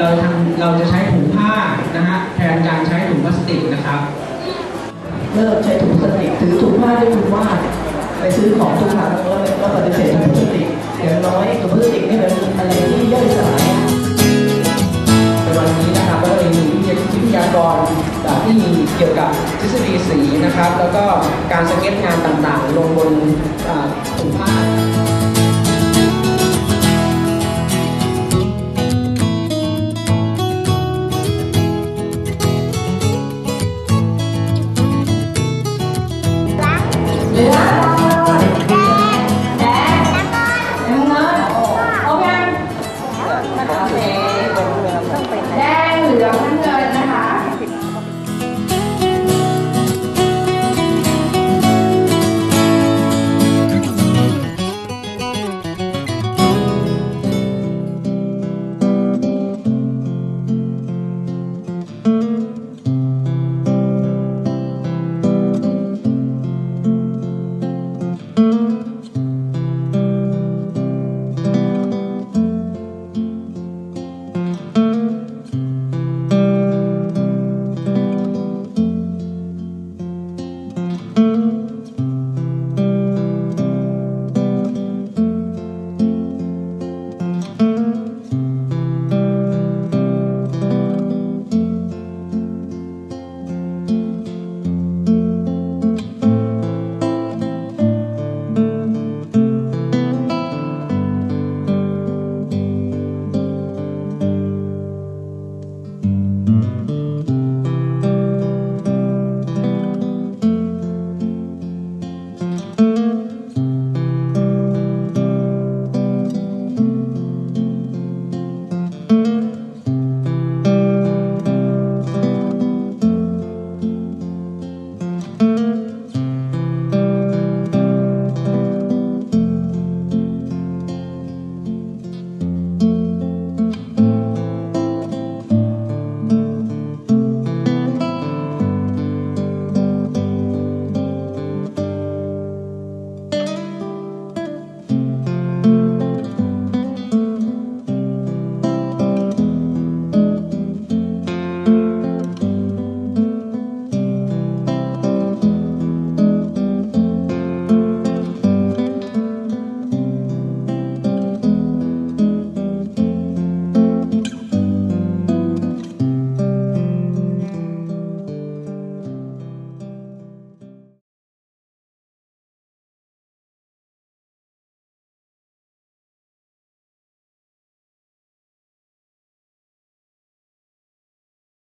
เราจะใช้ถุงผ้านะฮะแทนการใช้ถุงพลาสติกนะครับเลิกใช้ถุงพลาสติกถือถุงผ้าได้ถุงว่าไปซื้อของทุกครั้งแล้วปฏิเสธถุงพลาสติกอย่างน้อยถุงพลาสติกนี่เป็นอะไรที่ย่อยสลายในวันนี้นะครับก็เลยมีวิทยากรที่มีเกี่ยวกับทฤษฎีสีนะครับแล้วก็การสเก็ตงานต่างๆลงบนถุงผ้า